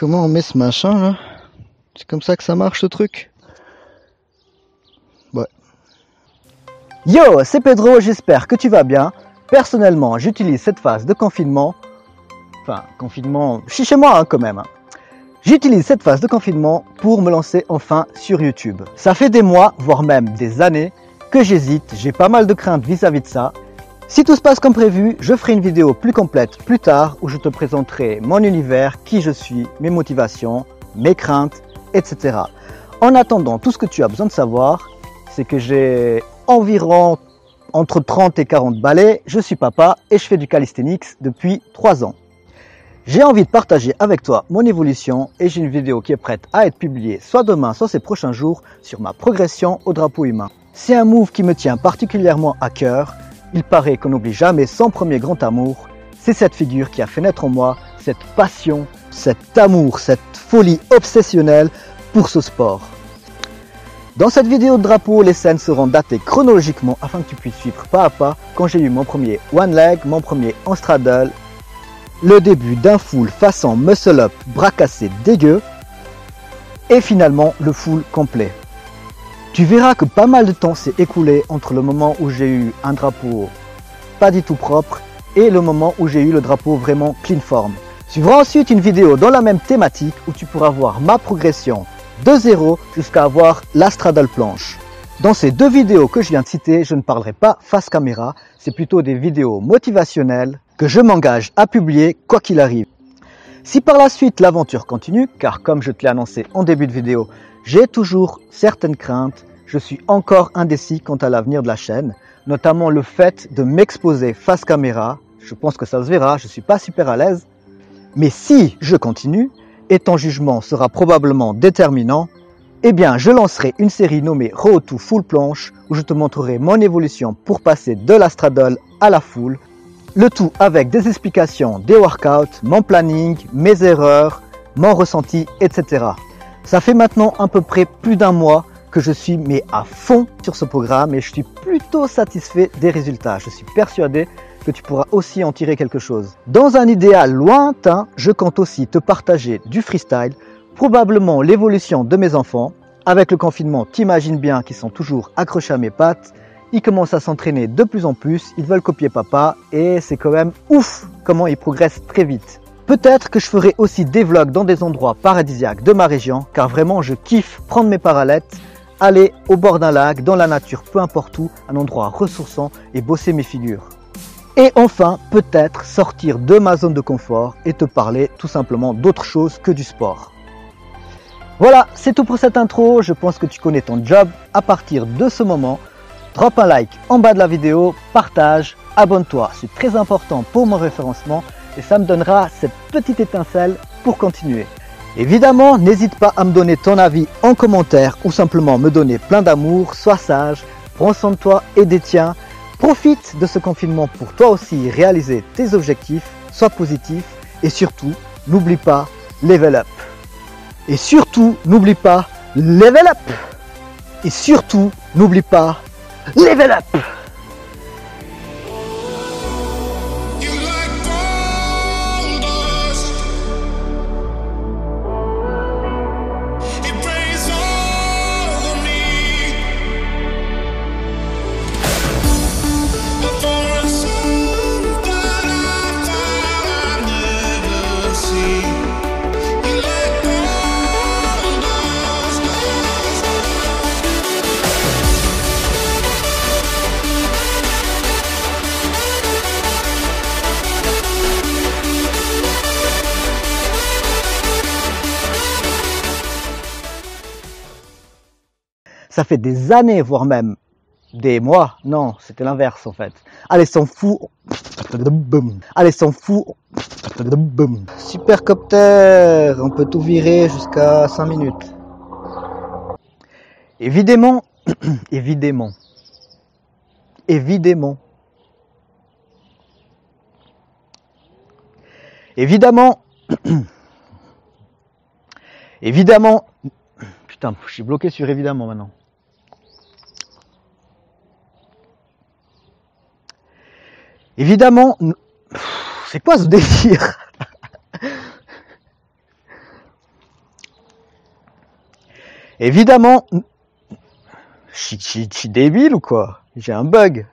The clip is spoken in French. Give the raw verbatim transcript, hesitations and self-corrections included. Comment on met ce machin là? C'est comme ça que ça marche ce truc? Ouais. Yo, c'est Pedro, j'espère que tu vas bien. Personnellement, j'utilise cette phase de confinement. Enfin, confinement, je suis chez moi hein, quand même. Hein. J'utilise cette phase de confinement pour me lancer enfin sur YouTube. Ça fait des mois, voire même des années, que j'hésite, j'ai pas mal de craintes vis-à-vis de ça. Si tout se passe comme prévu, je ferai une vidéo plus complète plus tard où je te présenterai mon univers, qui je suis, mes motivations, mes craintes, et cetera. En attendant, tout ce que tu as besoin de savoir, c'est que j'ai environ entre trente et quarante balais, je suis papa et je fais du calisthenics depuis trois ans. J'ai envie de partager avec toi mon évolution et j'ai une vidéo qui est prête à être publiée soit demain, soit ces prochains jours sur ma progression au drapeau humain. C'est un move qui me tient particulièrement à cœur. Il paraît qu'on n'oublie jamais son premier grand amour. C'est cette figure qui a fait naître en moi cette passion, cet amour, cette folie obsessionnelle pour ce sport. Dans cette vidéo de drapeau, les scènes seront datées chronologiquement afin que tu puisses suivre pas à pas quand j'ai eu mon premier one leg, mon premier en straddle, le début d'un full façon muscle up, bras cassés dégueu, et finalement le full complet. Tu verras que pas mal de temps s'est écoulé entre le moment où j'ai eu un drapeau pas du tout propre et le moment où j'ai eu le drapeau vraiment clean form. Suivra ensuite une vidéo dans la même thématique où tu pourras voir ma progression de zéro jusqu'à avoir la straddle planche. Dans ces deux vidéos que je viens de citer, je ne parlerai pas face caméra, c'est plutôt des vidéos motivationnelles que je m'engage à publier quoi qu'il arrive. Si par la suite l'aventure continue, car comme je te l'ai annoncé en début de vidéo, j'ai toujours certaines craintes, je suis encore indécis quant à l'avenir de la chaîne, notamment le fait de m'exposer face caméra, je pense que ça se verra, je ne suis pas super à l'aise, mais si je continue, et ton jugement sera probablement déterminant, eh bien je lancerai une série nommée Road to Full Planche, où je te montrerai mon évolution pour passer de la straddle à la full. Le tout avec des explications, des workouts, mon planning, mes erreurs, mon ressenti, et cetera. Ça fait maintenant à peu près plus d'un mois que je suis mais à fond sur ce programme et je suis plutôt satisfait des résultats. Je suis persuadé que tu pourras aussi en tirer quelque chose. Dans un idéal lointain, je compte aussi te partager du freestyle, probablement l'évolution de mes enfants. Avec le confinement, t'imagines bien qu'ils sont toujours accrochés à mes pattes. Ils commencent à s'entraîner de plus en plus, ils veulent copier papa et c'est quand même ouf comment ils progressent très vite. Peut-être que je ferai aussi des vlogs dans des endroits paradisiaques de ma région car vraiment je kiffe prendre mes parallettes, aller au bord d'un lac, dans la nature, peu importe où, un endroit ressourçant et bosser mes figures. Et enfin, peut-être sortir de ma zone de confort et te parler tout simplement d'autre chose que du sport. Voilà, c'est tout pour cette intro, je pense que tu connais ton job à partir de ce moment. Drop un like en bas de la vidéo, partage, abonne-toi, c'est très important pour mon référencement et ça me donnera cette petite étincelle pour continuer. Évidemment, n'hésite pas à me donner ton avis en commentaire ou simplement me donner plein d'amour, sois sage, prends soin de toi et des tiens. Profite de ce confinement pour toi aussi réaliser tes objectifs, sois positif et surtout, n'oublie pas, level up. Et surtout, n'oublie pas, level up. Et surtout, n'oublie pas, level up! Ça fait des années, voire même des mois. Non, c'était l'inverse en fait. Allez, s'en fout. Allez, s'en fout. Supercopter, on peut tout virer jusqu'à cinq minutes. Évidemment, évidemment, évidemment, évidemment, évidemment, putain, je suis bloqué sur évidemment maintenant. Évidemment, c'est quoi ce délire? Évidemment, je suis débile ou quoi? J'ai un bug.